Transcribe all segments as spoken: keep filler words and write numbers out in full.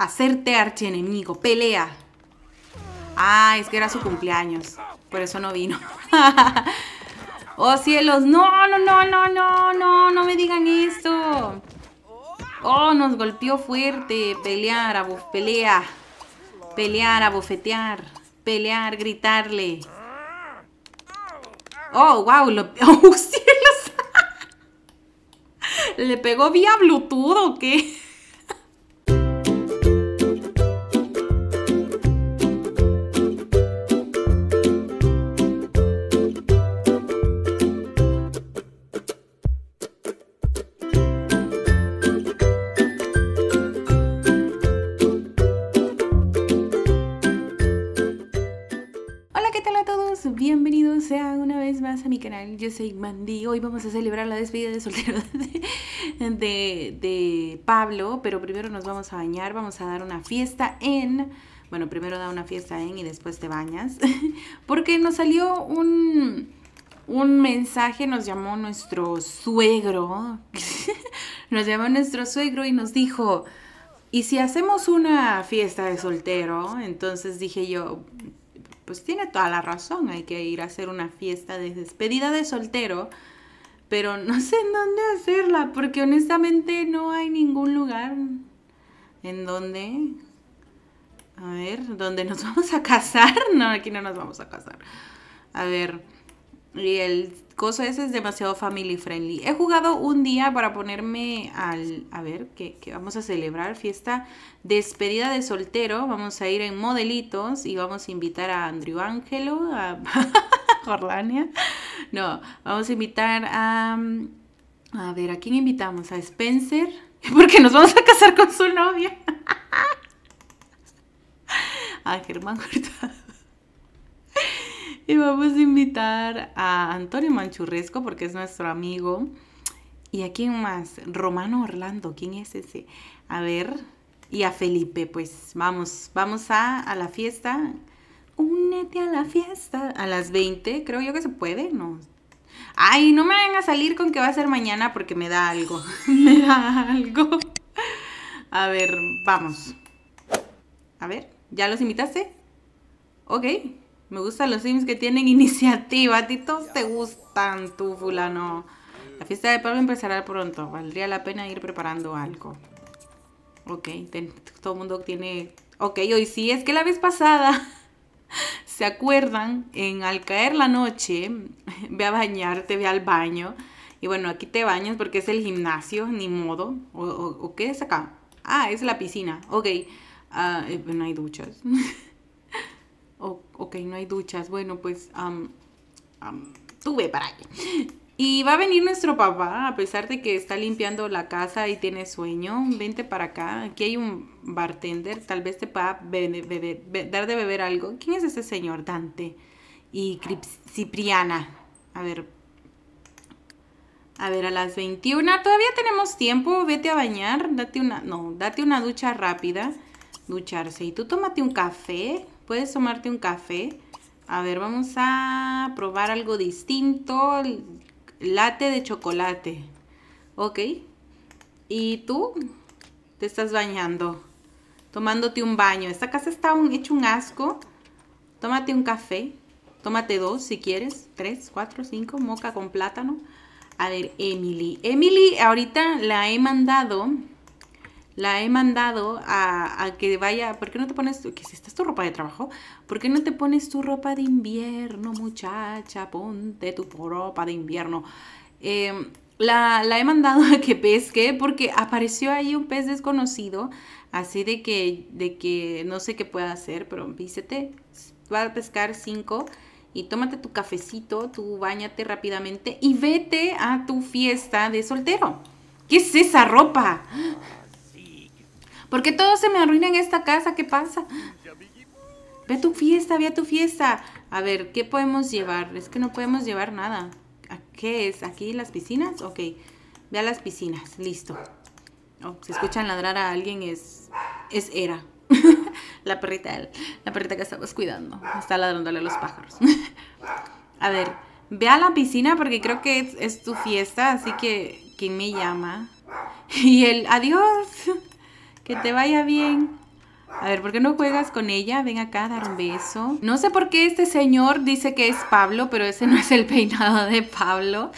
Hacerte archienemigo. Pelea. Ah, es que era su cumpleaños. Por eso no vino. Oh, cielos. No, no, no, no, no, no. No me digan esto. Oh, nos golpeó fuerte. Pelear, a bo- pelea. Pelear, abofetear. Pelear, gritarle. Oh, wow. Lo... Oh, cielos. ¿Le pegó vía Bluetooth o qué? Bienvenidos sean una vez más a mi canal, yo soy Mandí. Hoy vamos a celebrar la despedida de soltero de, de, de Pablo, pero primero nos vamos a bañar, vamos a dar una fiesta en... Bueno, primero da una fiesta en y después te bañas, porque nos salió un, un mensaje, nos llamó nuestro suegro, nos llamó nuestro suegro y nos dijo, ¿y si hacemos una fiesta de soltero? Entonces dije yo... Pues tiene toda la razón, hay que ir a hacer una fiesta de despedida de soltero, pero no sé en dónde hacerla, porque honestamente no hay ningún lugar en donde, a ver, donde nos vamos a casar. No, aquí no nos vamos a casar. A ver, y el coso ese es demasiado family friendly. He jugado un día para ponerme al, a ver, que, que vamos a celebrar fiesta despedida de soltero. Vamos a ir en modelitos y vamos a invitar a Andrew Ángelo, a Jordania. No, vamos a invitar a, a ver, ¿a quién invitamos? A Spencer, porque nos vamos a casar con su novia. A Germán Hurtado. Y vamos a invitar a Antonio Manchurresco porque es nuestro amigo. ¿Y a quién más? Romano Orlando, ¿quién es ese? A ver, y a Felipe, pues vamos, vamos a, a la fiesta. Únete a la fiesta. A las veinte, creo yo que se puede, ¿no? Ay, no me vayan a salir con que va a ser mañana porque me da algo. Me da algo. A ver, vamos. A ver, ¿ya los invitaste? Ok. Me gustan los Sims que tienen iniciativa. A ti todos te gustan, tú, fulano. La fiesta de Pablo empezará pronto. Valdría la pena ir preparando algo. Ok, ten, todo el mundo tiene... Ok, hoy sí, es que la vez pasada... ¿Se acuerdan? En al caer la noche, ve a bañarte, ve al baño. Y bueno, aquí te bañas porque es el gimnasio, ni modo. ¿O, o, ¿o qué es acá? Ah, es la piscina. Ok, uh, no hay duchas. Oh, ok, no hay duchas. Bueno, pues um, um, tú ve para allá. Y va a venir nuestro papá, a pesar de que está limpiando la casa y tiene sueño. Vente para acá. Aquí hay un bartender. Tal vez te pueda beber, beber, beber, dar de beber algo. ¿Quién es ese señor? Dante y Cipriana. A ver. A ver, a las veintiuna. Todavía tenemos tiempo. Vete a bañar. Date una... No, date una ducha rápida. Ducharse. Y tú tómate un café. Puedes tomarte un café. A ver, vamos a probar algo distinto. Latte de chocolate. Ok. ¿Y tú? Te estás bañando. Tomándote un baño. Esta casa está un, hecho un asco. Tómate un café. Tómate dos si quieres. Tres, cuatro, cinco. Moca con plátano. A ver, Emily. Emily, ahorita la he mandado... La he mandado a, a que vaya... ¿Por qué no te pones... Tu, que si esta es tu ropa de trabajo? ¿Por qué no te pones tu ropa de invierno, muchacha? Ponte tu ropa de invierno. Eh, la, la he mandado a que pesque porque apareció ahí un pez desconocido. Así de que, de que no sé qué pueda hacer, pero vístete. Va a pescar cinco y tómate tu cafecito, tú báñate rápidamente y vete a tu fiesta de soltero. ¿Qué es esa ropa? Porque todo se me arruina en esta casa, ¿qué pasa? Ve a tu fiesta, ve a tu fiesta. A ver, ¿qué podemos llevar? Es que no podemos llevar nada. ¿Qué es? ¿Aquí las piscinas? Ok, ve a las piscinas, listo. Oh, si escuchan ladrar a alguien es... es Era. La perrita, la perrita que estabas cuidando. Está ladrándole a los pájaros. A ver, ve a la piscina porque creo que es, es tu fiesta, así que... ¿Quién me llama? Y el adiós... Que te vaya bien. A ver, ¿por qué no juegas con ella? Ven acá a dar un beso. No sé por qué este señor dice que es Pablo, pero ese no es el peinado de Pablo.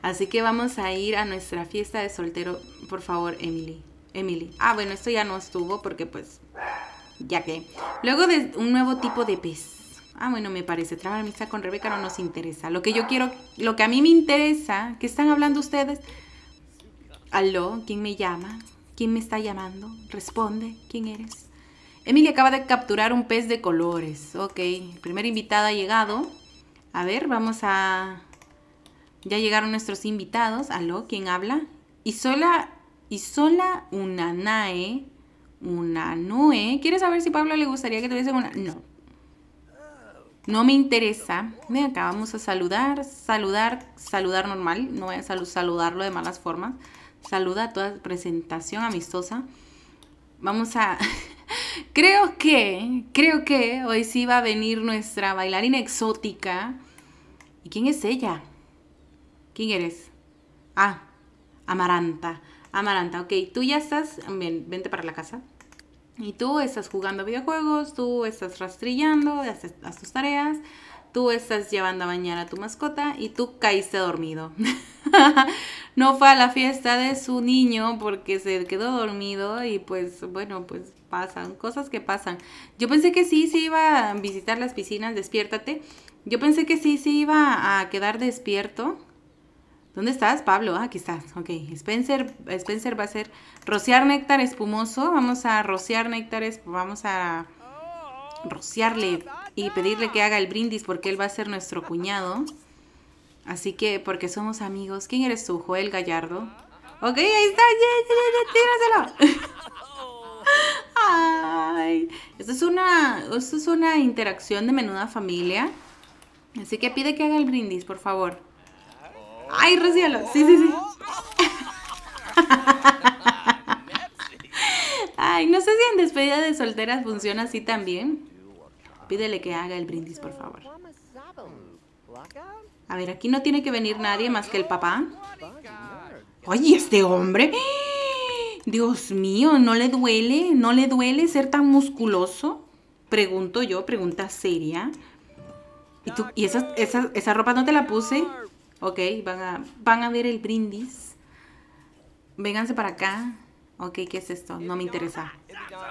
Así que vamos a ir a nuestra fiesta de soltero. Por favor, Emily. Emily. Ah, bueno, esto ya no estuvo porque pues... ya que... Luego de un nuevo tipo de pez. Ah, bueno, me parece. Trabajar amistad con Rebeca no nos interesa. Lo que yo quiero... Lo que a mí me interesa... ¿Qué están hablando ustedes? Aló, ¿quién me llama? ¿Quién me está llamando? Responde. ¿Quién eres? Emily acaba de capturar un pez de colores. Ok, el primer invitado ha llegado. A ver, vamos a... Ya llegaron nuestros invitados. Aló, ¿quién habla? Isola, Isola Unanae, Unanoe. ¿Quieres saber si Pablo le gustaría que tuviese una...? No. No me interesa. Ven acá, vamos a saludar, saludar, saludar normal. No voy a sal saludarlo de malas formas. Saluda a toda presentación amistosa. Vamos a... Creo que, creo que hoy sí va a venir nuestra bailarina exótica. ¿Y quién es ella? ¿Quién eres? Ah, Amaranta. Amaranta, ok. Tú ya estás... Ven, vente para la casa. Y tú estás jugando videojuegos, tú estás rastrillando, haces, haces tus tareas, tú estás llevando a bañar a tu mascota y tú caíste dormido. No fue a la fiesta de su niño porque se quedó dormido y pues, bueno, pues pasan, cosas que pasan. Yo pensé que sí, sí iba a visitar las piscinas, despiértate. Yo pensé que sí, sí iba a quedar despierto. ¿Dónde estás, Pablo? Ah, aquí estás. Ok, Spencer, Spencer va a hacer rociar néctar espumoso. Vamos a rociar néctar, vamos a rociarle y pedirle que haga el brindis porque él va a ser nuestro cuñado. Así que, porque somos amigos. ¿Quién eres tú, Joel Gallardo? Ok, ahí está. Yeah, yeah, yeah, tíraselo. Ay, esto es una, esto es una interacción de Menuda Familia. Así que pide que haga el brindis, por favor. ¡Ay, rocialo! Sí, sí, sí. Ay, no sé si en despedida de solteras funciona así también. Pídele que haga el brindis, por favor. A ver, aquí no tiene que venir nadie más que el papá. ¡Oye, este hombre! Dios mío, ¿no le duele? ¿No le duele ser tan musculoso? Pregunto yo, pregunta seria. ¿Y, tú, y esa, esa, esa ropa no te la puse? Ok, van a, van a ver el brindis. Vénganse para acá. Ok, ¿qué es esto? No me interesa.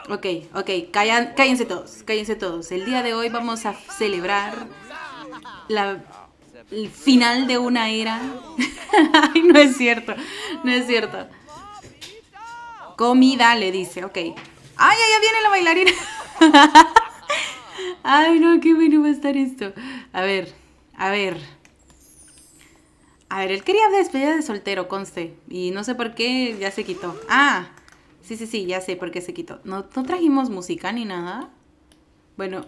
Ok, ok, callan, cállense todos, cállense todos. El día de hoy vamos a celebrar la, el final de una era. Ay, no es cierto, no es cierto. Comida, le dice, ok. ¡Ay, allá viene la bailarina! Ay, no, qué bueno va a estar esto. A ver, a ver. A ver, él quería despedida de soltero, conste. Y no sé por qué ya se quitó. Ah, sí, sí, sí, ya sé por qué se quitó. No, no trajimos música ni nada. Bueno.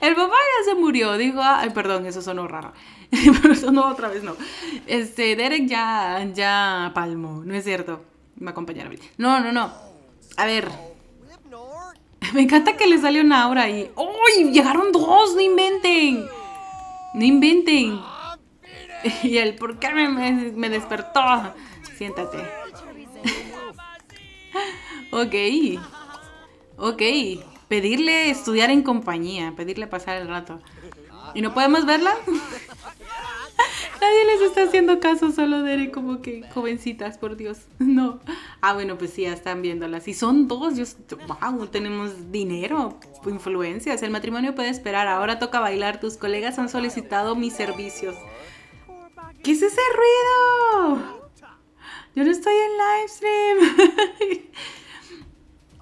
El papá ya se murió. Digo, ay, perdón, eso sonó raro. Pero eso no, otra vez no. Este, Derek ya, ya palmó. No es cierto. Me va a acompañar a mí. No, no, no. A ver. Me encanta que le salió una aura ahí. ¡Uy! Llegaron dos, no inventen. No inventen. Y él, ¿por qué me, me despertó? Siéntate. Ok. Ok. Pedirle estudiar en compañía. Pedirle pasar el rato. ¿Y no podemos verla? Nadie les está haciendo caso. Solo Derek, como que jovencitas, por Dios. No. Ah, bueno, pues sí, ya están viéndolas. Y son dos. Yo, wow, tenemos dinero, influencias. El matrimonio puede esperar. Ahora toca bailar. Tus colegas han solicitado mis servicios. ¿Qué es ese ruido? Yo no estoy en live stream.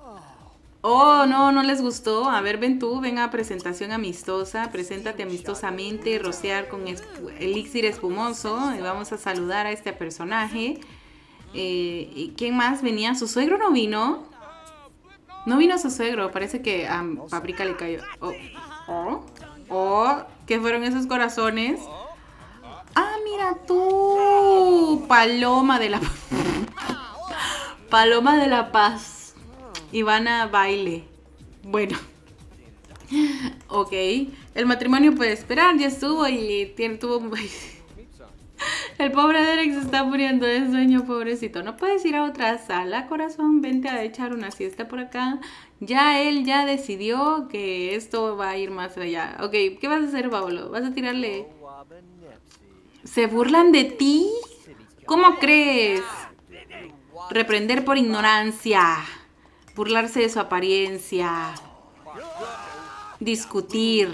Oh, no, no les gustó. A ver, ven tú, ven a presentación amistosa. Preséntate amistosamente, rociar con elixir espumoso. Y vamos a saludar a este personaje. Eh, ¿y quién más venía? ¿Su suegro no vino? No vino su suegro. Parece que a Paprika le cayó. Oh, oh, oh. ¿Qué fueron esos corazones? ¡Ah, mira tú! Paloma de la... Paloma de la Paz. Ivana baile. Bueno. Ok. El matrimonio puede esperar. Ya estuvo y tiene, tuvo... El pobre Derek se está muriendo de sueño, pobrecito. ¿No puedes ir a otra sala, corazón? Vente a echar una siesta por acá. Ya él ya decidió que esto va a ir más allá. Ok, ¿qué vas a hacer, Pablo? ¿Vas a tirarle? ¿Se burlan de ti? ¿Cómo crees? Reprender por ignorancia. Burlarse de su apariencia. Discutir.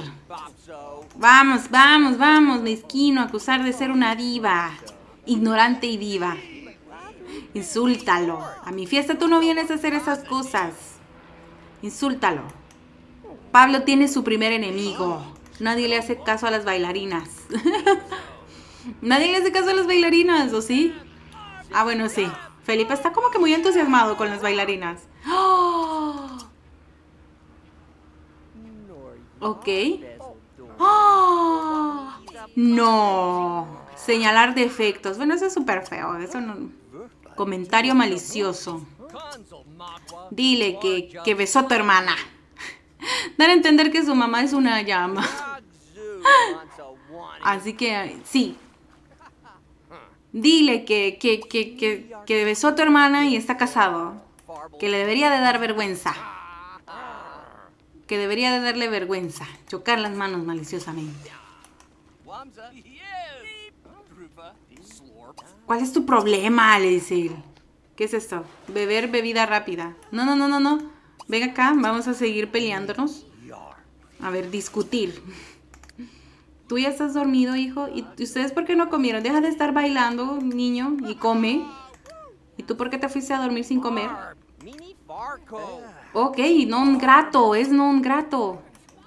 Vamos, vamos, vamos, mezquino. Acusar de ser una diva. Ignorante y diva. Insúltalo. A mi fiesta tú no vienes a hacer esas cosas. Insúltalo. Pablo tiene su primer enemigo. Nadie le hace caso a las bailarinas. Nadie le hace caso a las bailarinas, ¿o sí? Ah, bueno, sí. Felipe está como que muy entusiasmado con las bailarinas. ¡Oh! Ok. ¡Oh! No. Señalar defectos. Bueno, eso es súper feo. Eso no. Comentario malicioso. Dile que, que besó a tu hermana. Dar a entender que su mamá es una llama. Así que, sí. Dile que, que, que, que, que besó a tu hermana y está casado. Que le debería de dar vergüenza. Que debería de darle vergüenza. Chocar las manos maliciosamente. ¿Cuál es tu problema? Le dice él. ¿Qué es esto? Beber bebida rápida. No, no, no, no, no. Ven acá, vamos a seguir peleándonos. A ver, discutir. Tú ya estás dormido, hijo. ¿Y ustedes por qué no comieron? Deja de estar bailando, niño, y come. ¿Y tú por qué te fuiste a dormir sin comer? Ok, non grato, es non grato.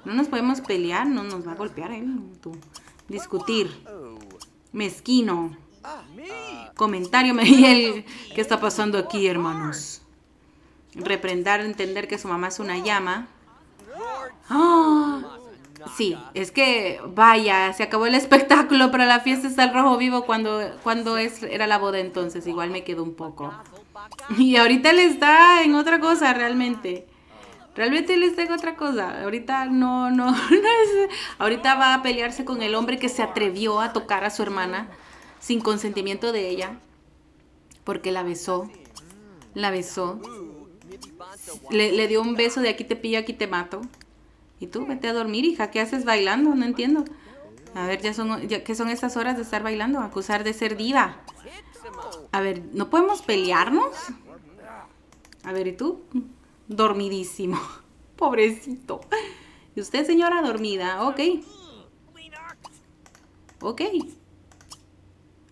No nos podemos pelear, no nos va a golpear él. ¿Eh? Discutir. Mezquino. Comentario, Miguel. ¿Qué está pasando aquí, hermanos? Reprendar, entender que su mamá es una llama. ¡Oh! Sí, es que, vaya, se acabó el espectáculo, pero la fiesta está al rojo vivo cuando, cuando es, era la boda entonces. Igual me quedó un poco. Y ahorita él está en otra cosa, realmente. Realmente él está en otra cosa. Ahorita no, no, no es, ahorita va a pelearse con el hombre que se atrevió a tocar a su hermana sin consentimiento de ella. Porque la besó. La besó. Le, le dio un beso de aquí te pillo, aquí te mato. Y tú, vete a dormir, hija. ¿Qué haces bailando? No entiendo. A ver, ya son, ya, ¿qué son estas horas de estar bailando? Acusar de ser diva. A ver, ¿no podemos pelearnos? A ver, ¿y tú? Dormidísimo. Pobrecito. ¿Y usted, señora, dormida? Ok. Ok.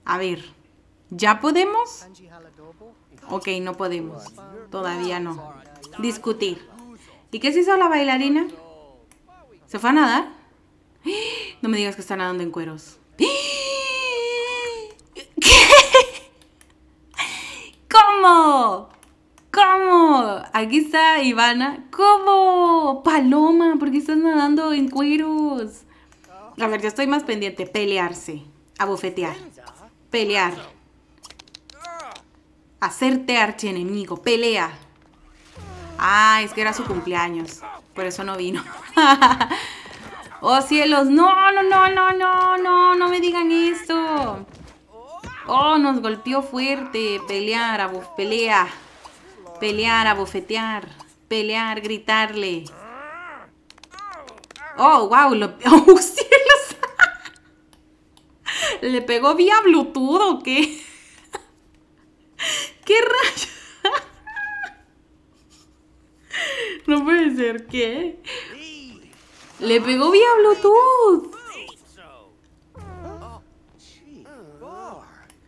A ver, ¿ya podemos? Ok, no podemos. Todavía no. Discutir. ¿Y qué se hizo la bailarina? ¿Se fue a nadar? No me digas que está nadando en cueros. ¿Qué? ¿Cómo? ¿Cómo? Aquí está Ivana. ¿Cómo? Paloma, ¿por qué estás nadando en cueros? A ver, yo estoy más pendiente. Pelearse. Abofetear. Pelear. Hacerte archienemigo. Pelea. Ah, es que era su cumpleaños. Por eso no vino. Oh, cielos. No, no, no, no, no, no. No me digan esto. Oh, nos golpeó fuerte. Pelear, abo- pelea. Pelear, abofetear. Pelear, gritarle. Oh, wow. Lo... Oh, cielos. ¿Le pegó vía Bluetooth o qué? ¿Qué rayos? No puede ser, ¿qué? ¡Le pegó vía Bluetooth!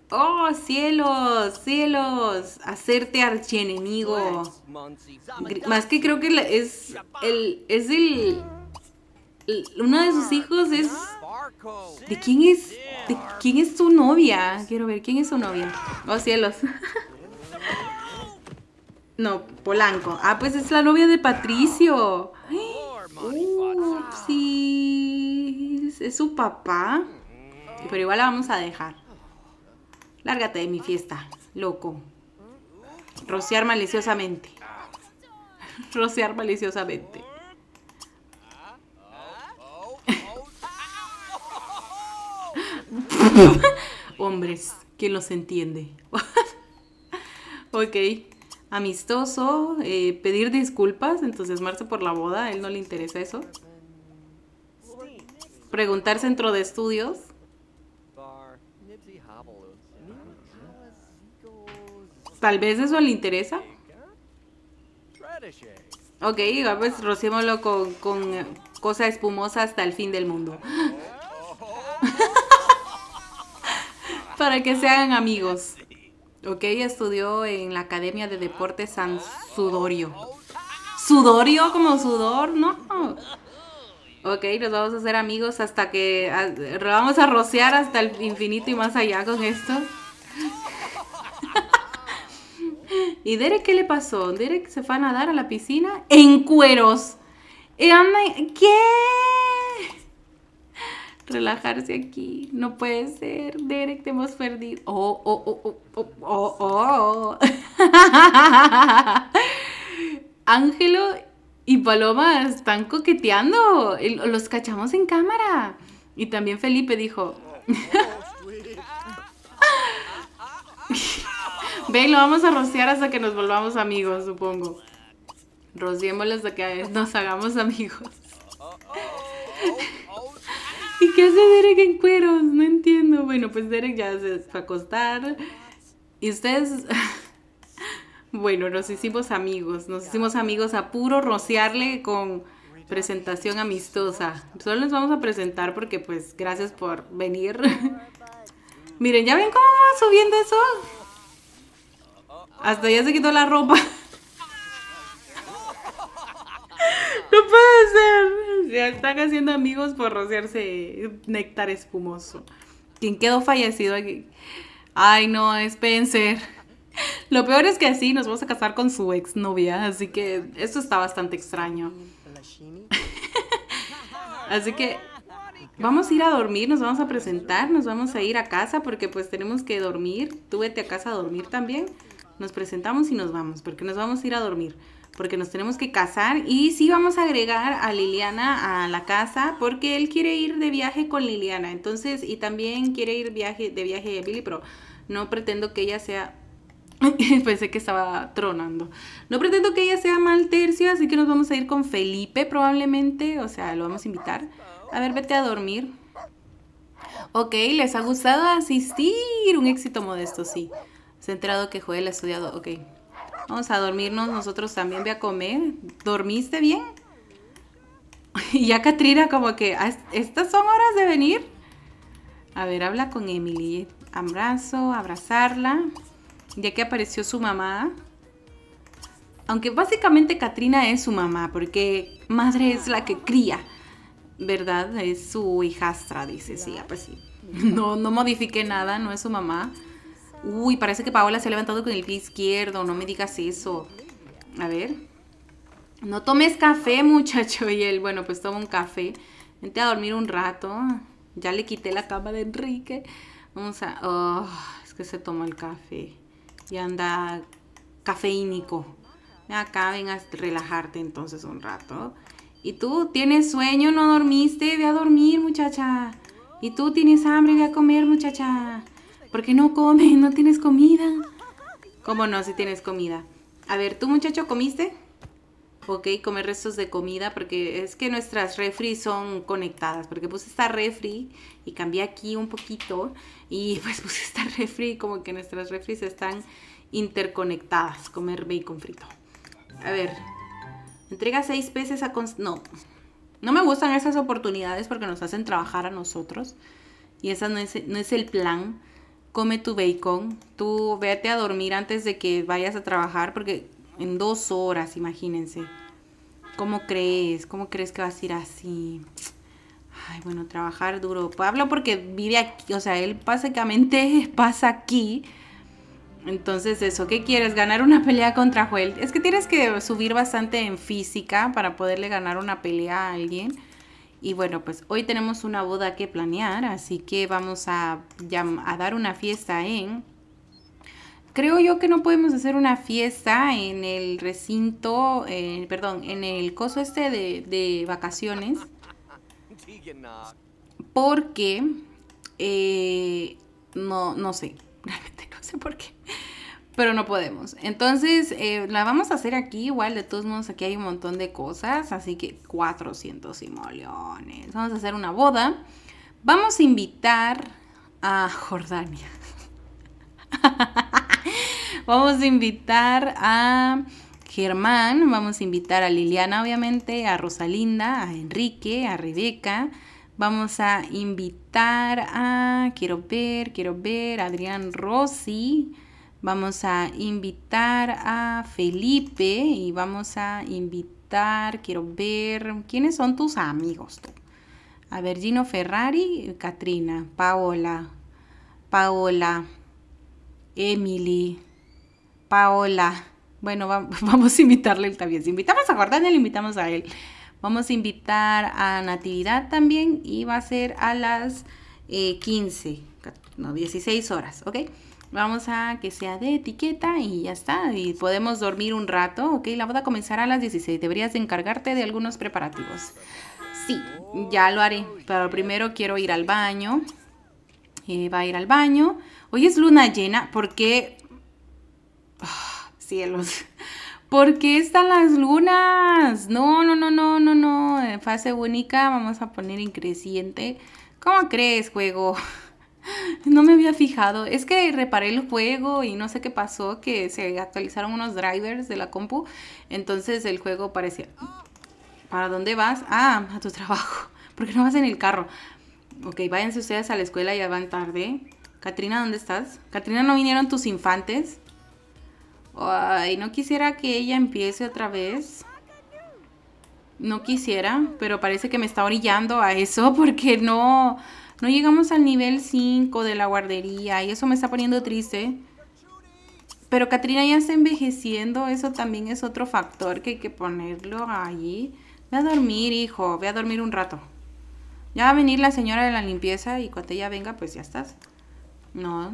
¡Oh, cielos! ¡Cielos! Hacerte archienemigo. Más que creo que es el... Es el, el uno de sus hijos es... ¿De quién es? ¿De quién es su novia? Quiero ver, ¿quién es su novia? ¡Oh, cielos! No, Polanco. Ah, pues es la novia de Patricio. Upsis. Es su papá. Pero igual la vamos a dejar. Lárgate de mi fiesta, loco. Rociar maliciosamente. Rociar maliciosamente. hombres, ¿quién los entiende? Ok, amistoso, eh, pedir disculpas, entonces Marzo por la boda, a él no le interesa eso. Preguntar centro de estudios. Tal vez eso le interesa. Ok, pues rociémoslo con, con cosa espumosa hasta el fin del mundo. Para que se hagan amigos. Ok, estudió en la Academia de Deportes San Sudorio. ¿Sudorio? ¿Como sudor? No. Ok, nos vamos a hacer amigos hasta que... Vamos a rociar hasta el infinito y más allá con esto. ¿Y Derek qué le pasó? Derek se fue a nadar a la piscina en cueros. ¿Qué? Relajarse aquí. No puede ser. Derek, te hemos perdido. Oh, oh, oh, oh, oh, oh, oh. Ángelo y Paloma están coqueteando. Los cachamos en cámara. Y también Felipe dijo... Ve, lo vamos a rociar hasta que nos volvamos amigos, supongo. Rociémoslo hasta que nos hagamos amigos. ¿Y qué hace Derek en cueros? No entiendo. Bueno, pues Derek ya se fue a acostar. Y ustedes... Bueno, nos hicimos amigos. Nos hicimos amigos a puro rociarle con presentación amistosa. Solo les vamos a presentar porque, pues, gracias por venir. Miren, ¿ya ven cómo va subiendo eso? Hasta ya se quitó la ropa. No puede ser. Ya están haciendo amigos por rociarse néctar espumoso. ¿Quién quedó fallecido aquí? Ay, no, Spencer. Lo peor es que así nos vamos a casar con su exnovia. Así que esto está bastante extraño. Así que vamos a ir a dormir, nos vamos a presentar, nos vamos a ir a casa porque pues tenemos que dormir. Tú vete a casa a dormir también. Nos presentamos y nos vamos, porque nos vamos a ir a dormir, porque nos tenemos que casar. Y sí vamos a agregar a Liliana a la casa, porque él quiere ir de viaje con Liliana. Entonces, y también quiere ir viaje, de viaje a Billy, pero no pretendo que ella sea... Pensé que estaba tronando. No pretendo que ella sea mal tercio, así que nos vamos a ir con Felipe probablemente. O sea, lo vamos a invitar. A ver, vete a dormir. Ok, ¿les ha gustado asistir? Un éxito modesto, sí. Se ha enterado que Joel ha estudiado. Ok. Vamos a dormirnos nosotros también. Ve a comer. ¿Dormiste bien? Y ya Katrina como que... ¿Estas son horas de venir? A ver, habla con Emily. Abrazo, abrazarla. Ya que apareció su mamá. Aunque básicamente Katrina es su mamá. Porque madre es la que cría. ¿Verdad? Es su hijastra, dice. Sí, pues sí. No, no modifique nada. No es su mamá. Uy, parece que Paola se ha levantado con el pie izquierdo. No me digas eso. A ver. No tomes café, muchacho. Y él, bueno, pues toma un café. Vente a dormir un rato. Ya le quité la cama de Enrique. Vamos a... Oh, es que se toma el café. Y anda cafeínico. Acá ven a relajarte entonces un rato. Y tú, ¿tienes sueño? ¿No dormiste? Ve a dormir, muchacha. Y tú, ¿tienes hambre? Ve a comer, muchacha. ¿Por qué no comes? ¿No tienes comida? ¿Cómo no si tienes comida? A ver, ¿tú muchacho comiste? Ok, comer restos de comida porque es que nuestras refri son conectadas. Porque puse esta refri y cambié aquí un poquito. Y pues puse esta refri como que nuestras refris están interconectadas. Comer bacon frito. A ver, entrega seis veces a... Cons no, no me gustan esas oportunidades porque nos hacen trabajar a nosotros. Y esa no es, no es el plan. Come tu bacon, tú vete a dormir antes de que vayas a trabajar, porque en dos horas, imagínense. ¿Cómo crees? ¿Cómo crees que vas a ir así? Ay, bueno, trabajar duro. Pablo, porque vive aquí, o sea, él básicamente pasa aquí. Entonces eso, ¿qué quieres? ¿Ganar una pelea contra Joel? Es que tienes que subir bastante en física para poderle ganar una pelea a alguien. Y bueno, pues hoy tenemos una boda que planear, así que vamos a, a dar una fiesta en... Creo yo que no podemos hacer una fiesta en el recinto, eh, perdón, en el coso este de, de vacaciones. Porque eh, no, no sé, realmente no sé por qué, pero no podemos. Entonces eh, la vamos a hacer aquí igual. De todos modos aquí hay un montón de cosas, así que cuatrocientos simoleones. Vamos a hacer una boda. Vamos a invitar a Jordania. Vamos a invitar a Germán, vamos a invitar a Liliana, obviamente, a Rosalinda, a Enrique, a Rebeca. Vamos a invitar a, quiero ver, quiero ver, Adrián Rossi. Vamos a invitar a Felipe y vamos a invitar, quiero ver, ¿quiénes son tus amigos? A ver, Gino Ferrari, Katrina, Paola, Paola, Emily, Paola. Bueno, vamos a invitarle también. Si invitamos a Jordania, le invitamos a él. Vamos a invitar a Natividad también y va a ser a las eh, quince, no, dieciséis horas, ¿ok? Vamos a que sea de etiqueta y ya está. Y podemos dormir un rato, ¿ok? La boda comenzará a las dieciséis. Deberías de encargarte de algunos preparativos. Sí, ya lo haré. Pero primero quiero ir al baño. Eh, va a ir al baño. Hoy es luna llena porque... Oh, cielos. ¿Por qué están las lunas? No, no, no, no, no, no. En fase única vamos a poner en creciente. ¿Cómo crees, juego? No me había fijado. Es que reparé el juego y no sé qué pasó, que se actualizaron unos drivers de la compu. Entonces el juego parecía... ¿Para dónde vas? Ah, a tu trabajo. ¿Por qué no vas en el carro? Ok, váyanse ustedes a la escuela, ya van tarde. Katrina, ¿dónde estás? Katrina, ¿no vinieron tus infantes? Ay, no quisiera que ella empiece otra vez. No quisiera, pero parece que me está orillando a eso porque no, no llegamos al nivel cinco de la guardería y eso me está poniendo triste. Pero Katrina ya está envejeciendo, eso también es otro factor que hay que ponerlo allí. Ve a dormir, hijo, ve a dormir un rato. Ya va a venir la señora de la limpieza y cuando ella venga, pues ya estás. No,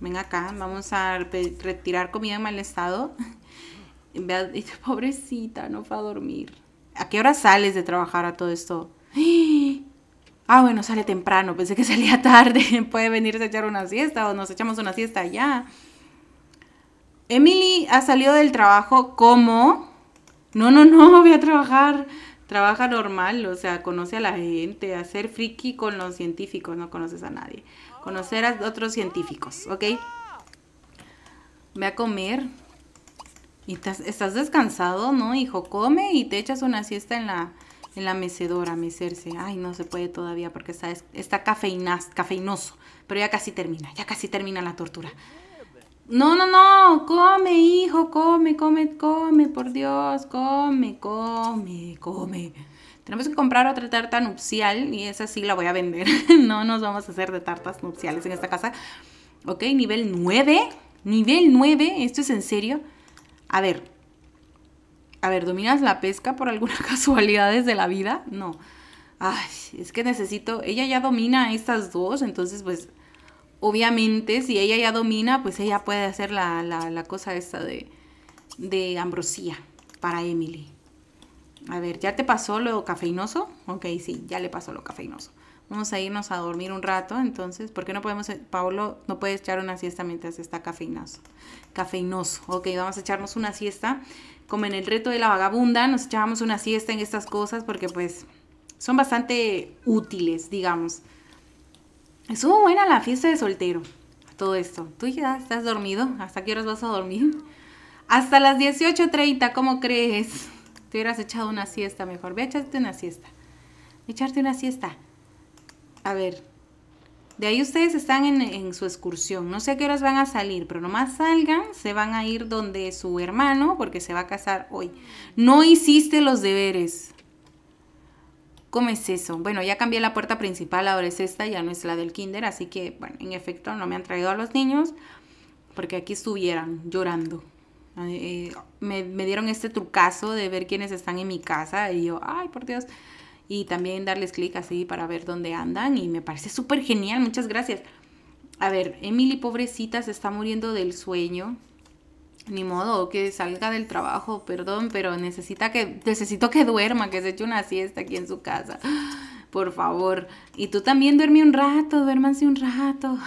ven acá, vamos a retirar comida en mal estado. Pobrecita, no fue a dormir. ¿A qué hora sales de trabajar a todo esto? Ah, bueno, sale temprano, pensé que salía tarde. Puede venirse a echar una siesta o nos echamos una siesta ya. Emily ha salido del trabajo. ¿Cómo? No, no, no, voy a trabajar. Trabaja normal, o sea, conoce a la gente. A ser friki con los científicos, no conoces a nadie. Conocer a otros científicos, ¿ok? Ve a comer. Y estás, estás descansado, ¿no, hijo? Come y te echas una siesta en la, en la mecedora, mecerse. Ay, no se puede todavía porque está, está cafeinaz, cafeinoso. Pero ya casi termina, ya casi termina la tortura. No, no, no, come, hijo, come, come, come, por Dios, come, come, come. Tenemos que comprar otra tarta nupcial y esa sí la voy a vender. No nos vamos a hacer de tartas nupciales en esta casa. Ok, nivel nueve, nivel nueve, esto es en serio. A ver, a ver, ¿dominas la pesca por alguna casualidad de la vida? No, ay, es que necesito, ella ya domina estas dos, entonces pues... Obviamente, si ella ya domina, pues ella puede hacer la, la, la cosa esta de, de ambrosía para Emily. A ver, ¿ya te pasó lo cafeinoso? Ok, sí, ya le pasó lo cafeinoso. Vamos a irnos a dormir un rato, entonces, ¿por qué no podemos, Pablo, no puede echar una siesta mientras está cafeinazo? Cafeinoso. Ok, vamos a echarnos una siesta. Como en el reto de la vagabunda, nos echábamos una siesta en estas cosas porque, pues, son bastante útiles, digamos. Estuvo buena la fiesta de soltero, todo esto. ¿Tú ya estás dormido? ¿Hasta qué horas vas a dormir? Hasta las dieciocho treinta, ¿cómo crees? Te hubieras echado una siesta mejor. Ve a echarte una siesta. Echarte una siesta. A ver, de ahí ustedes están en, en su excursión. No sé a qué horas van a salir, pero nomás salgan, se van a ir donde su hermano, porque se va a casar hoy. No hiciste los deberes. ¿Cómo es eso? Bueno, ya cambié la puerta principal, ahora es esta, ya no es la del kinder, así que, bueno, en efecto no me han traído a los niños porque aquí estuvieran llorando. Eh, me, me dieron este trucazo de ver quiénes están en mi casa y yo, ay, por Dios, y también darles clic así para ver dónde andan y me parece súper genial, muchas gracias. A ver, Emily, pobrecita, se está muriendo del sueño. Ni modo, que salga del trabajo, perdón, pero necesita que, necesito que duerma, que se eche una siesta aquí en su casa, por favor. Y tú también duerme un rato, duérmanse un rato.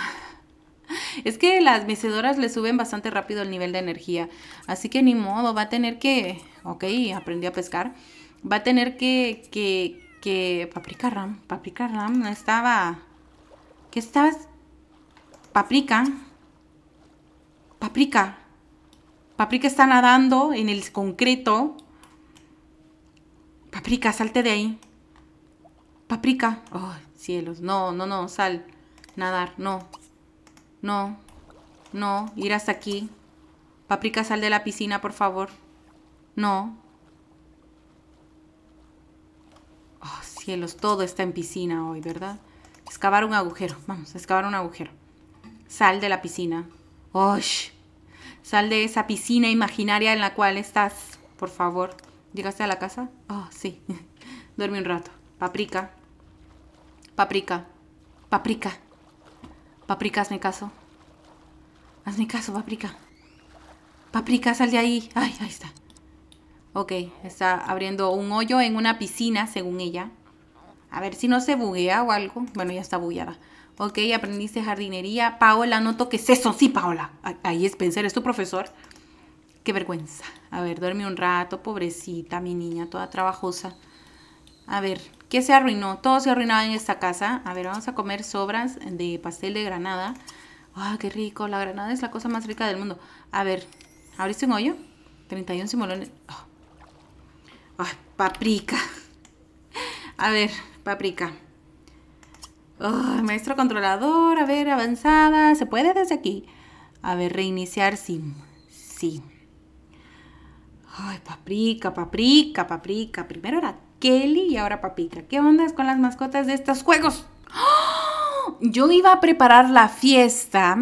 Es que las mecedoras le suben bastante rápido el nivel de energía. Así que ni modo, va a tener que... Ok, aprendí a pescar. Va a tener que... que, que... Paprika Ram. Paprika Ram no estaba... ¿Qué estabas? Paprika. Paprika. Paprika está nadando en el concreto. Paprika, salte de ahí. Paprika. Oh, cielos. No, no, no. Sal. Nadar. No. No. No. Ir hasta aquí. Paprika, sal de la piscina, por favor. No. Oh, cielos. Todo está en piscina hoy, ¿verdad? Excavar un agujero. Vamos, excavar un agujero. Sal de la piscina. Oh, sal de esa piscina imaginaria en la cual estás, por favor. ¿Llegaste a la casa? Oh, sí. Duerme un rato. Paprika. Paprika. Paprika. Paprika, hazme caso. Hazme caso, Paprika. Paprika, sal de ahí. Ay, ahí está. Ok, está abriendo un hoyo en una piscina, según ella. A ver si no se buguea o algo. Bueno, ya está bugueada. Ok, aprendiste jardinería. Paola, no toques eso. Sí, Paola. Ahí Spencer, es tu profesor. Qué vergüenza. A ver, duerme un rato, pobrecita, mi niña, toda trabajosa. A ver, ¿qué se arruinó? Todo se arruinaba en esta casa. A ver, vamos a comer sobras de pastel de granada. ¡Ah, oh, qué rico! La granada es la cosa más rica del mundo. A ver, ¿abriste un hoyo? treinta y uno simolones. ¡Ah, oh. oh, Paprika! A ver, Paprika. Oh, maestro controlador, a ver, avanzada. ¿Se puede desde aquí? A ver, reiniciar sim. Sí. Ay, Paprika, Paprika, Paprika. Primero era Kelly y ahora Paprika. ¿Qué onda con las mascotas de estos juegos? ¡Oh! Yo iba a preparar la fiesta.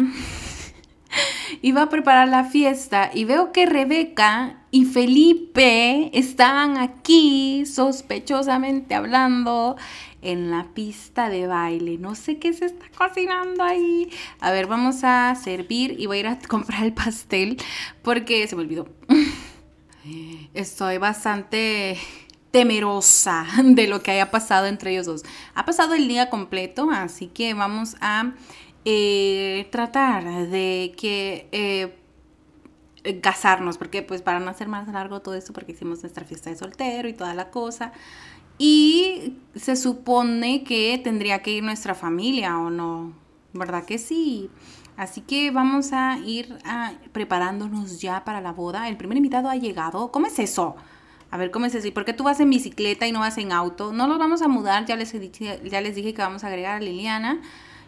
Iba a preparar la fiesta y veo que Rebeca y Felipe estaban aquí sospechosamente hablando en la pista de baile. No sé qué se está cocinando ahí. A ver, vamos a servir y voy a ir a comprar el pastel porque se me olvidó. Estoy bastante temerosa de lo que haya pasado entre ellos dos. Ha pasado el día completo, así que vamos a eh, tratar de que eh, casarnos, porque pues para no hacer más largo todo esto, porque hicimos nuestra fiesta de soltero y toda la cosa. Y se supone que tendría que ir nuestra familia, ¿o no? ¿Verdad que sí? Así que vamos a ir a, preparándonos ya para la boda. El primer invitado ha llegado. ¿Cómo es eso? A ver, ¿cómo es eso? ¿Y por qué tú vas en bicicleta y no vas en auto? No los vamos a mudar. Ya les, he dicho, ya les dije que vamos a agregar a Liliana.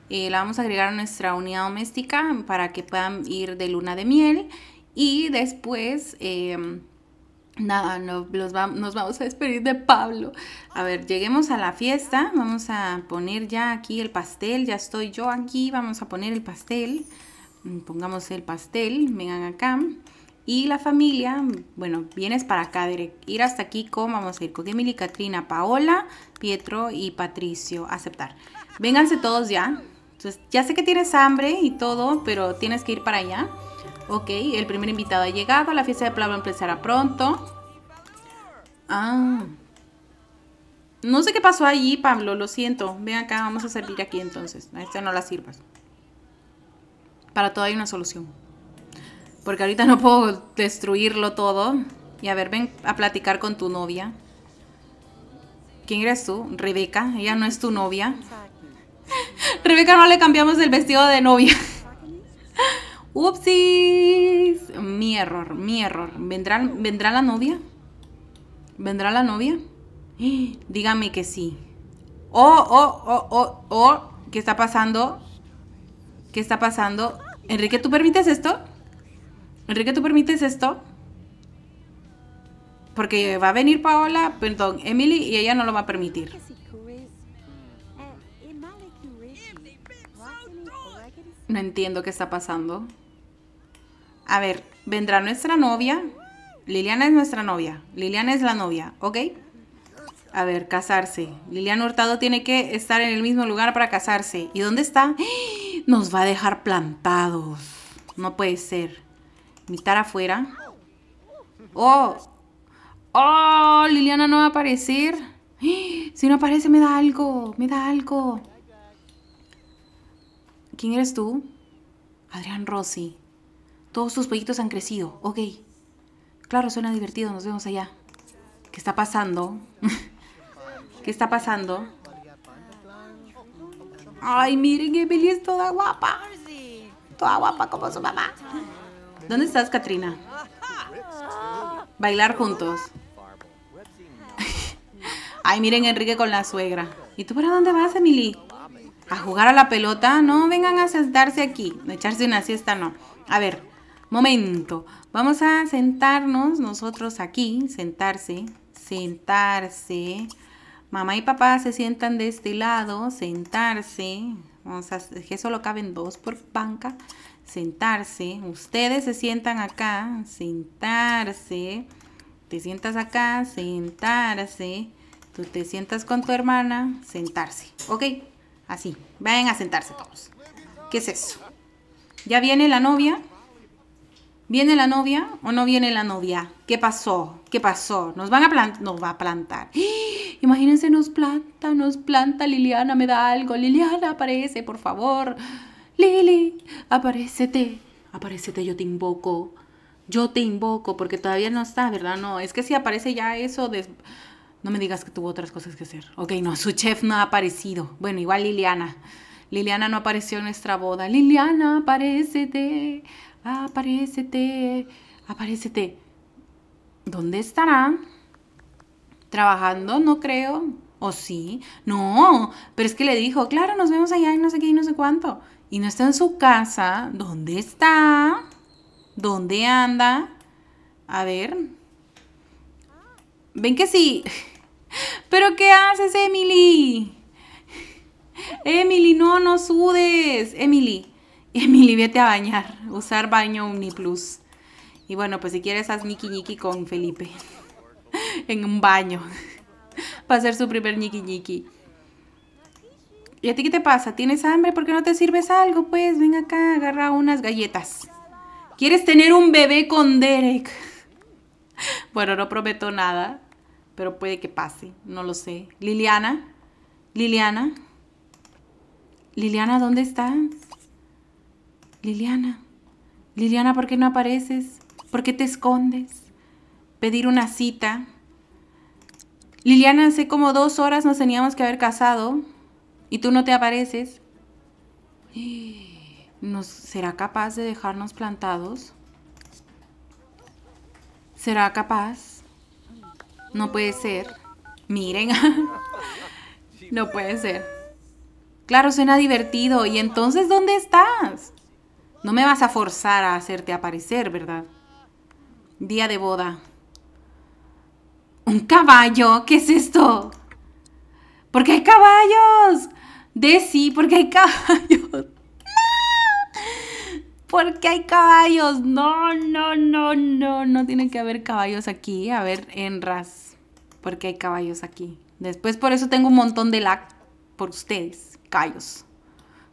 Eh, la vamos a agregar a nuestra unidad doméstica para que puedan ir de luna de miel. Y después... Eh, Nada, no, los va, nos vamos a despedir de Pablo. A ver, lleguemos a la fiesta. Vamos a poner ya aquí el pastel. Ya estoy yo aquí. Vamos a poner el pastel. Pongamos el pastel. Vengan acá. Y la familia. Bueno, vienes para acá, Derek. Ir hasta aquí con, vamos a ir con Emily, Katrina, Paola, Pietro y Patricio. Aceptar. Vénganse todos ya. Entonces, ya sé que tienes hambre y todo, pero tienes que ir para allá. Ok, el primer invitado ha llegado. La fiesta de Pablo empezará pronto. Ah. No sé qué pasó allí, Pablo. Lo siento. Ven acá, vamos a servir aquí entonces. A esta no la sirvas. Para todo hay una solución. Porque ahorita no puedo destruirlo todo. Y a ver, ven a platicar con tu novia. ¿Quién eres tú? Rebeca. Ella no es tu novia. Rebeca, no le cambiamos el vestido de novia. ¡Upsis! Mi error, mi error. ¿Vendrá, ¿Vendrá la novia? ¿Vendrá la novia? ¡Eh! Dígame que sí. ¡Oh, oh, oh, oh, oh! ¿Qué está pasando? ¿Qué está pasando? Enrique, ¿tú permites esto? Enrique, ¿tú permites esto? Porque va a venir Paola, perdón, Emily, y ella no lo va a permitir. No entiendo qué está pasando. A ver, vendrá nuestra novia. Liliana es nuestra novia. Liliana es la novia, ¿ok? A ver, casarse. Liliana Hurtado tiene que estar en el mismo lugar para casarse. ¿Y dónde está? Nos va a dejar plantados. No puede ser. Invitar afuera. ¡Oh! ¡Oh! Liliana no va a aparecer. Si no aparece me da algo. Me da algo. ¿Quién eres tú? Adrián Rossi. Todos sus pollitos han crecido. Ok. Claro, suena divertido. Nos vemos allá. ¿Qué está pasando? ¿Qué está pasando? Ay, miren, Emily es toda guapa. Toda guapa como su mamá. ¿Dónde estás, Katrina? Bailar juntos. Ay, miren, Enrique con la suegra. ¿Y tú para dónde vas, Emily? ¿A jugar a la pelota? No, vengan a sentarse aquí. Echarse una siesta, no. A ver, momento. Vamos a sentarnos nosotros aquí. Sentarse, sentarse. Mamá y papá se sientan de este lado. Sentarse. Vamos a hacer que solo caben dos por banca. Sentarse. Ustedes se sientan acá. Sentarse. Te sientas acá. Sentarse. Tú te sientas con tu hermana, sentarse, ¿ok? Así, vayan a sentarse todos. ¿Qué es eso? ¿Ya viene la novia? ¿Viene la novia o no viene la novia? ¿Qué pasó? ¿Qué pasó? Nos van a plantar, nos va a plantar. ¡Eh! Imagínense, nos planta, nos planta. Liliana, me da algo. Liliana, aparece, por favor. Lili, aparécete, aparécete, yo te invoco. Yo te invoco, porque todavía no está, ¿verdad? No, es que si aparece ya eso de... No me digas que tuvo otras cosas que hacer. Ok, no, su chef no ha aparecido. Bueno, igual Liliana. Liliana no apareció en nuestra boda. Liliana, aparécete, aparécete, aparécete. ¿Dónde estará? ¿Trabajando? No creo. ¿O sí? No, pero es que le dijo, claro, nos vemos allá y no sé qué y no sé cuánto. Y no está en su casa. ¿Dónde está? ¿Dónde anda? A ver. ¿Ven que sí? ¿Pero qué haces, Emily? Emily, no, no sudes. Emily, Emily, vete a bañar. Usar baño Omniplus. Y bueno, pues si quieres, haz ñiqui ñiqui con Felipe. En un baño. Para hacer su primer ñiqui ñiqui. ¿Y a ti qué te pasa? ¿Tienes hambre? ¿Por qué no te sirves algo? Pues ven acá, agarra unas galletas. ¿Quieres tener un bebé con Derek? Bueno, no prometo nada. Pero puede que pase, no lo sé. Liliana, Liliana, Liliana, ¿dónde estás? Liliana, Liliana, ¿por qué no apareces? ¿Por qué te escondes? Pedir una cita. Liliana, hace como dos horas nos teníamos que haber casado y tú no te apareces. ¿Nos será capaz de dejarnos plantados? ¿Será capaz? No puede ser. Miren. No puede ser. Claro, suena divertido. ¿Y entonces dónde estás? No me vas a forzar a hacerte aparecer, ¿verdad? Día de boda. ¿Un caballo? ¿Qué es esto? ¿Por qué hay caballos? Desi, ¿por qué hay caballos? ¿Por qué hay caballos? No, no, no, no. No tiene que haber caballos aquí. A ver, Enras. ¿Por qué hay caballos aquí? Después por eso tengo un montón de lag por ustedes. Callos.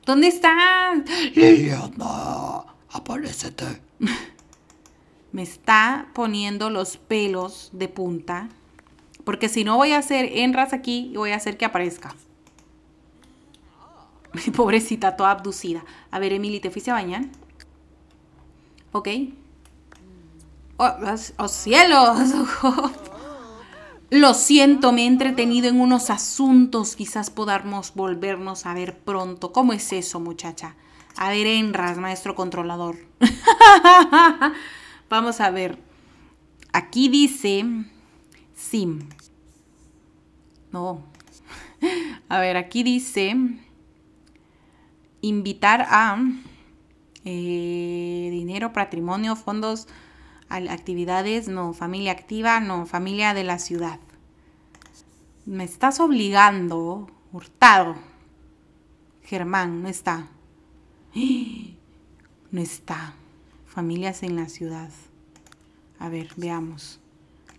¿Dónde están? Liliana, aparécete. Me está poniendo los pelos de punta. Porque si no voy a hacer Enras aquí y voy a hacer que aparezca. Pobrecita, toda abducida. A ver, Emily, ¿te fuiste a bañar? ¿Ok? ¡Oh, oh cielos! Lo siento, me he entretenido en unos asuntos. Quizás podamos volvernos a ver pronto. ¿Cómo es eso, muchacha? A ver, Enras, maestro controlador. Vamos a ver. Aquí dice... Sim. No. A ver, aquí dice... Invitar a... Eh, dinero, patrimonio, fondos, actividades, no, familia activa, no, familia de la ciudad. Me estás obligando, Hurtado. Germán, no está. No está. Familias en la ciudad. A ver, veamos.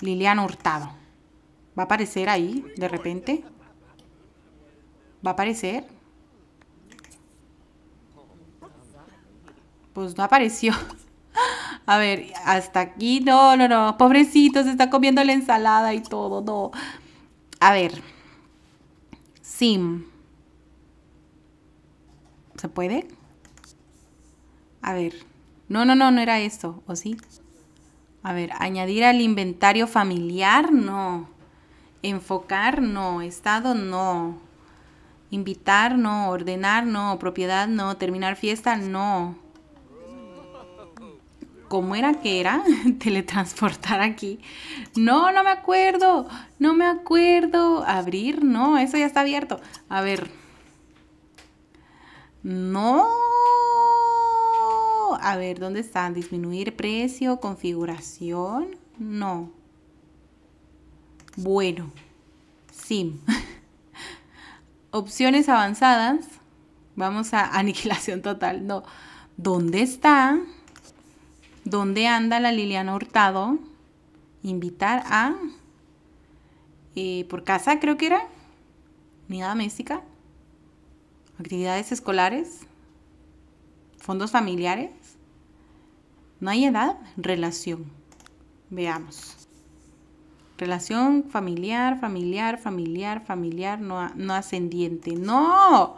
Liliana Hurtado. ¿Va a aparecer ahí de repente? ¿Va a aparecer? Pues no apareció. A ver, hasta aquí. No, no, no. Pobrecito, se está comiendo la ensalada y todo. No. A ver. Sim. ¿Se puede? A ver. No, no, no, no era esto. ¿O sí? A ver, añadir al inventario familiar, no. Enfocar, no. Estado, no. Invitar, no. Ordenar, no. Propiedad, no. Terminar fiesta, no. ¿Cómo era que era? Teletransportar aquí. No, no me acuerdo. No me acuerdo. Abrir, no. Eso ya está abierto. A ver. No. A ver, ¿dónde está? Disminuir precio, configuración. No. Bueno. Sim. Opciones avanzadas. Vamos a aniquilación total. No. ¿Dónde está? ¿Dónde anda la Liliana Hurtado? Invitar a... Eh, por casa creo que era. Unidad doméstica. Actividades escolares. Fondos familiares. No hay edad. Relación. Veamos. Relación familiar, familiar, familiar, familiar, no, no ascendiente. ¡No!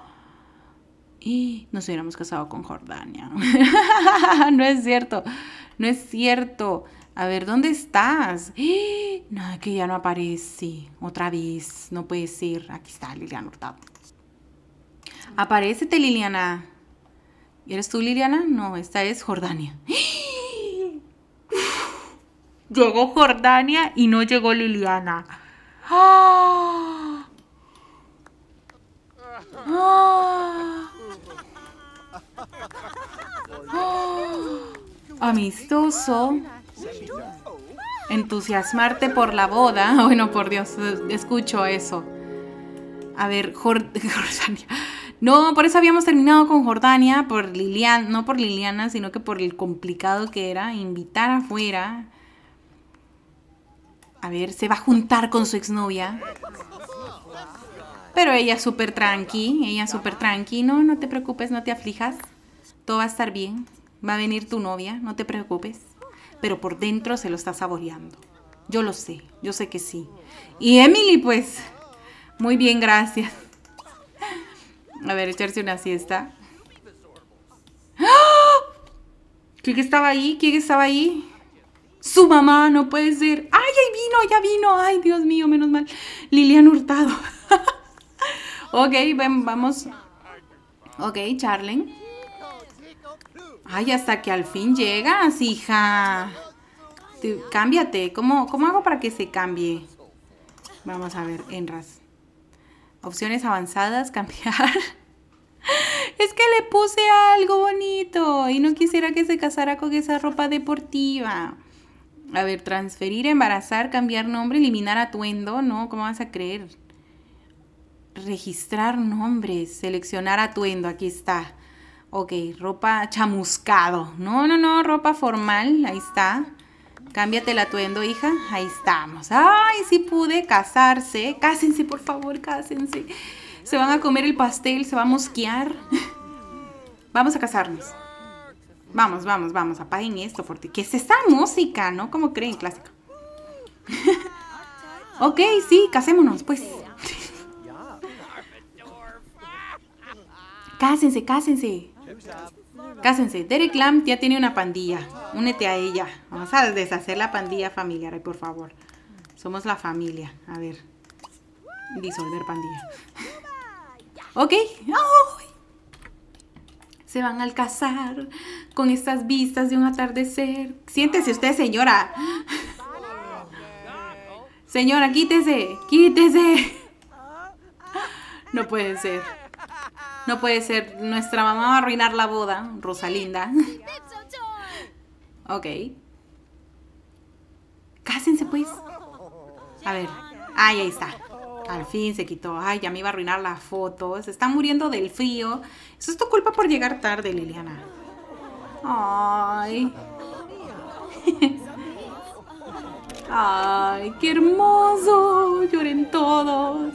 Y nos hubiéramos casado con Jordania. No es cierto. No es cierto. A ver, ¿dónde estás? No, que ya no aparece. Otra vez. No puede ser. Aquí está Liliana Hurtado. Aparécete, Liliana. ¿Eres tú, Liliana? No, esta es Jordania. Llegó Jordania y no llegó Liliana. ¡Ah! ¡Ah! Oh, amistoso. Entusiasmarte por la boda. Bueno, por Dios, escucho eso. A ver, Jord Jordania. No, por eso habíamos terminado con Jordania. Por Liliana, no por Liliana, sino que por el complicado que era. Invitar afuera. A ver, se va a juntar con su exnovia. Pero ella súper tranqui, ella súper tranqui. No, no te preocupes, no te aflijas. Todo va a estar bien. Va a venir tu novia, no te preocupes. Pero por dentro se lo está saboreando. Yo lo sé, yo sé que sí. Y Emily, pues, muy bien, gracias. A ver, echarse una siesta. ¿Quién estaba ahí? ¿Quién estaba ahí? Su mamá, no puede ser. ¡Ay, ahí vino, ya vino! ¡Ay, Dios mío, menos mal! Liliana Hurtado. Ok, ven, vamos. Ok, Charlen. Ay, hasta que al fin llegas, hija. Te, cámbiate. ¿Cómo, ¿Cómo hago para que se cambie? Vamos a ver, Enras. Opciones avanzadas, cambiar. Es que le puse algo bonito y no quisiera que se casara con esa ropa deportiva. A ver, transferir, embarazar, cambiar nombre, eliminar atuendo. No, ¿cómo vas a creer? Registrar nombres, seleccionar atuendo, aquí está. Ok, ropa chamuscado. No, no, no, ropa formal, ahí está. Cámbiate el atuendo, hija, ahí estamos. Ay, sí pude casarse. Cásense, por favor, cásense. Se van a comer el pastel, se va a mosquear. Vamos a casarnos. Vamos, vamos, vamos, apaguen esto, porque ¿qué es esta música? ¿No? ¿Cómo creen? Clásica. Ok, sí, casémonos, pues. Cásense, cásense. Cásense. Derek Lamb ya tiene una pandilla. Únete a ella. Vamos a deshacer la pandilla familiar, por favor. Somos la familia. A ver. Disolver pandilla. Ok. ¡Oh! Se van a casar con estas vistas de un atardecer. Siéntese usted, señora. Señora, quítese. Quítese. No puede ser. No puede ser. Nuestra mamá va a arruinar la boda. Rosalinda. Ok. Cásense, pues. A ver. Ay, ahí está. Al fin se quitó. Ay, ya me iba a arruinar la foto. Se está muriendo del frío. Eso es tu culpa por llegar tarde, Liliana. Ay. Ay, qué hermoso. Lloren todos.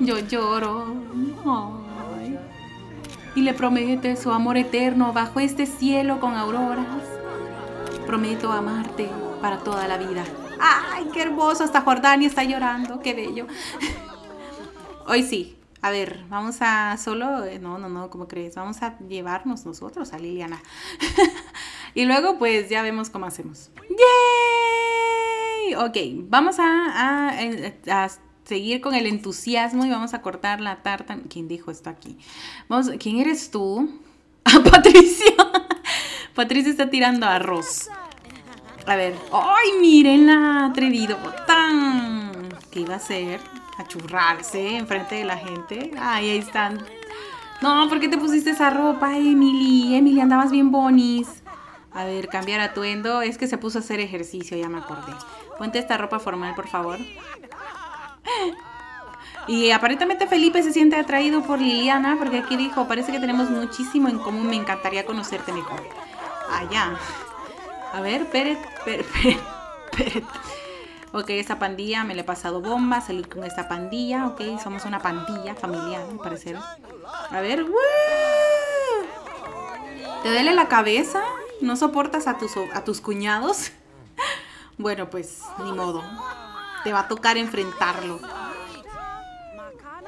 Yo lloro. Ay. Y le promete su amor eterno bajo este cielo con auroras. Prometo amarte para toda la vida. ¡Ay, qué hermoso! Hasta Jordania está llorando. ¡Qué bello! Hoy sí, A ver, vamos a solo... No, no, no, ¿cómo crees? Vamos a llevarnos nosotros a Liliana. Y luego, pues, ya vemos cómo hacemos. ¡Yay! Ok, vamos a, a, a seguir con el entusiasmo y vamos a cortar la tarta. ¿Quién dijo esto aquí? Vamos, ¿quién eres tú? ¡Ah, Patricio! Patricio está tirando arroz. A ver. ¡Ay, mírenla! Atrevido botán. ¿Qué iba a hacer? A churrarse enfrente de la gente. Ay, ahí están. No, ¿por qué te pusiste esa ropa, Emily? Emily, andabas bien bonis. A ver, cambiar atuendo. Es que se puso a hacer ejercicio, ya me acordé. Ponte esta ropa formal, por favor. Y aparentemente Felipe se siente atraído por Liliana, porque aquí dijo, parece que tenemos muchísimo en común, me encantaría conocerte mejor. Allá. A ver, Pérez, Pérez, Pérez, Pérez. Ok, esta pandilla me le he pasado bomba, salir con esta pandilla, ok, somos una pandilla familiar, al parecer. A ver, ¡woo! ¿Te duele la cabeza? ¿No soportas a tus, a tus cuñados? Bueno, pues, ni modo. Te va a tocar enfrentarlo.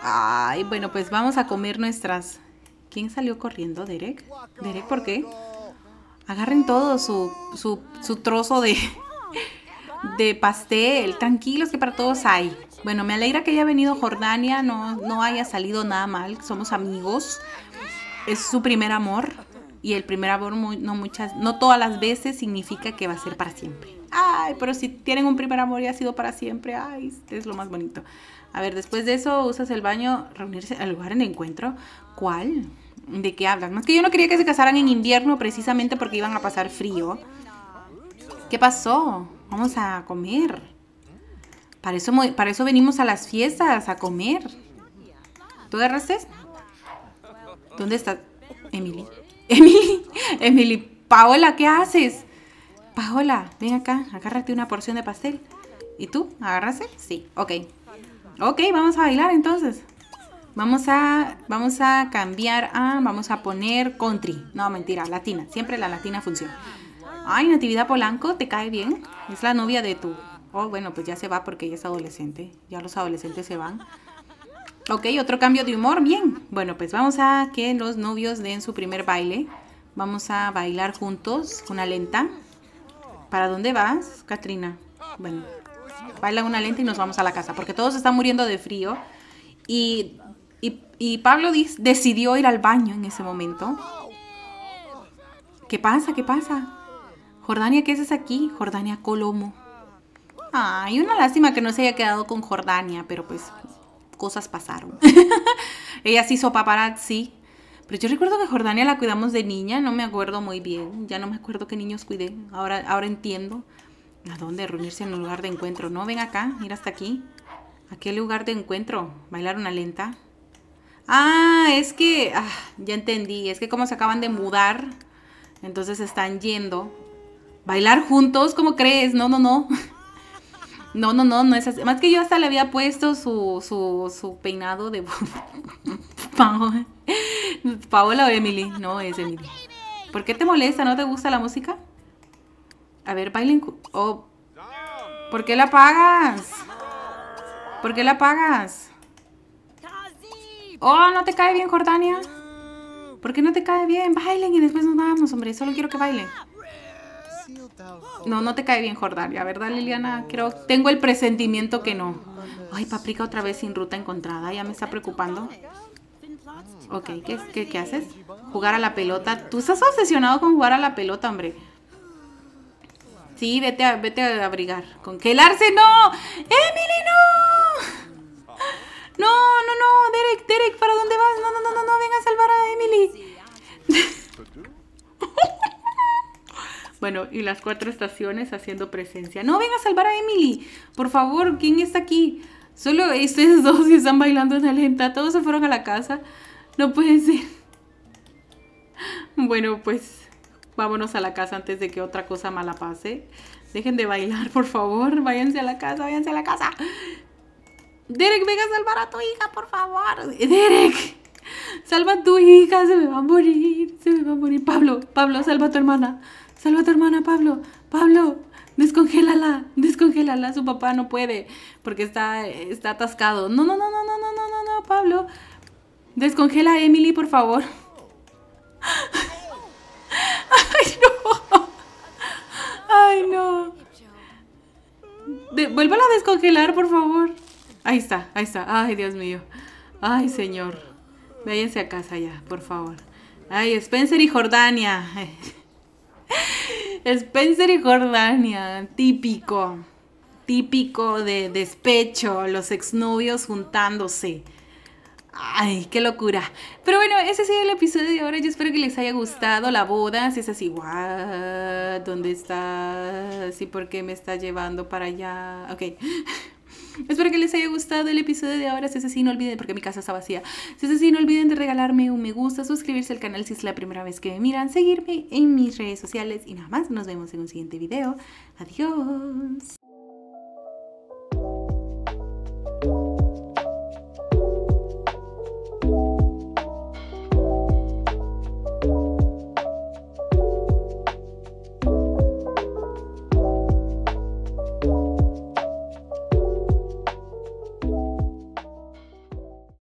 Ay, bueno, pues vamos a comer nuestras... ¿Quién salió corriendo? ¿Derek? ¿Derek por qué? Agarren todo su, su, su trozo de... de pastel, tranquilos que para todos hay. Bueno, me alegra que haya venido Jordania, no, no haya salido nada mal, somos amigos. Es su primer amor y el primer amor muy, no muchas, no todas las veces significa que va a ser para siempre. Ay, pero si tienen un primer amor y ha sido para siempre, ay, es lo más bonito. A ver, después de eso usas el baño, reunirse al lugar en el encuentro. ¿Cuál? ¿De qué hablan? Más que yo no quería que se casaran en invierno precisamente porque iban a pasar frío. ¿Qué pasó? Vamos a comer. Para eso, para eso venimos a las fiestas, a comer. ¿Tú agarraste? ¿Dónde está Emily? Emily, Emily, Paola, ¿qué haces? Paola, ven acá, agárrate una porción de pastel. ¿Y tú? ¿Agarraste? Sí, ok. Ok, vamos a bailar entonces. Vamos a, vamos a cambiar a, vamos a poner country. No, mentira, latina. Siempre la latina funciona. Ay, Natividad Polanco, ¿te cae bien? Es la novia de tu... Oh, bueno, pues ya se va porque ella es adolescente. Ya los adolescentes se van. Ok, otro cambio de humor, bien. Bueno, pues vamos a que los novios den su primer baile. Vamos a bailar juntos, una lenta. ¿Para dónde vas, Katrina? Bueno, baila una lenta y nos vamos a la casa. Porque todos están muriendo de frío. Y, y, y Pablo decidió ir al baño en ese momento. ¿Qué pasa? ¿Qué pasa? Jordania, ¿qué haces aquí? Jordania Colomo. Ay, una lástima que no se haya quedado con Jordania, pero pues cosas pasaron. Ella se hizo paparazzi. Pero yo recuerdo que Jordania la cuidamos de niña, no me acuerdo muy bien. Ya no me acuerdo qué niños cuidé, ahora, ahora entiendo. ¿A dónde? Reunirse en un lugar de encuentro. No, ven acá, mira hasta aquí. ¿A qué lugar de encuentro? Bailar una lenta. Ah, es que... Ah, ya entendí, es que como se acaban de mudar, entonces están yendo... ¿Bailar juntos? ¿Cómo crees? No, no, no. No, no, no, no es así. Más que yo hasta le había puesto su, su, su peinado de... Paola. Paola o Emily. No, es Emily. ¿Por qué te molesta? ¿No te gusta la música? A ver, bailen... Oh. ¿Por qué la pagas? ¿Por qué la pagas? Oh, ¿no te cae bien, Jordania? ¿Por qué no te cae bien? Bailen y después nos vamos, hombre. Solo quiero que bailen. No, no te cae bien Jordania, ¿verdad, Liliana? Creo, tengo el presentimiento que no. Ay, Paprika otra vez sin ruta encontrada. Ya me está preocupando. Ok, ¿qué, qué, qué haces? Jugar a la pelota. Tú estás obsesionado con jugar a la pelota, hombre. Sí, vete a, vete a abrigar. ¡Congelarse! ¡No! ¡Emily, no! No, no, no. Derek, Derek, ¿para dónde vas? No, no, no, no, no. Ven a salvar a Emily. Bueno, y las cuatro estaciones haciendo presencia. No, ven a salvar a Emily. Por favor, ¿quién está aquí? Solo ustedes dos que están bailando en la lenta. Todos se fueron a la casa. No puede ser. Bueno, pues vámonos a la casa antes de que otra cosa mala pase. Dejen de bailar, por favor. Váyanse a la casa, váyanse a la casa. Derek, ven a salvar a tu hija, por favor. Derek, salva a tu hija. Se me va a morir. Se me va a morir. Pablo, Pablo, salva a tu hermana. Salva a tu hermana, Pablo. Pablo, descongélala. Descongélala. Su papá no puede porque está, está atascado. No, no, no, no, no, no, no, no, Pablo. Descongela a Emily, por favor. ¡Ay, no! ¡Ay, no! De, vuélvala a descongelar, por favor. Ahí está, ahí está. ¡Ay, Dios mío! ¡Ay, señor! Váyanse a casa ya, por favor. ¡Ay, Spencer y Jordania! Spencer y Jordania. Típico. Típico de despecho. Los exnovios juntándose. Ay, qué locura. Pero bueno, ese ha sido el episodio de ahora. Yo espero que les haya gustado la boda. Si es así, what? ¿Dónde está? Sí, ¿por qué me está llevando para allá? Ok. Espero que les haya gustado el episodio de ahora. Si es así, no olviden, porque mi casa está vacía. Si es así, no olviden de regalarme un me gusta, suscribirse al canal si es la primera vez que me miran, seguirme en mis redes sociales. Y nada más, nos vemos en un siguiente video. Adiós.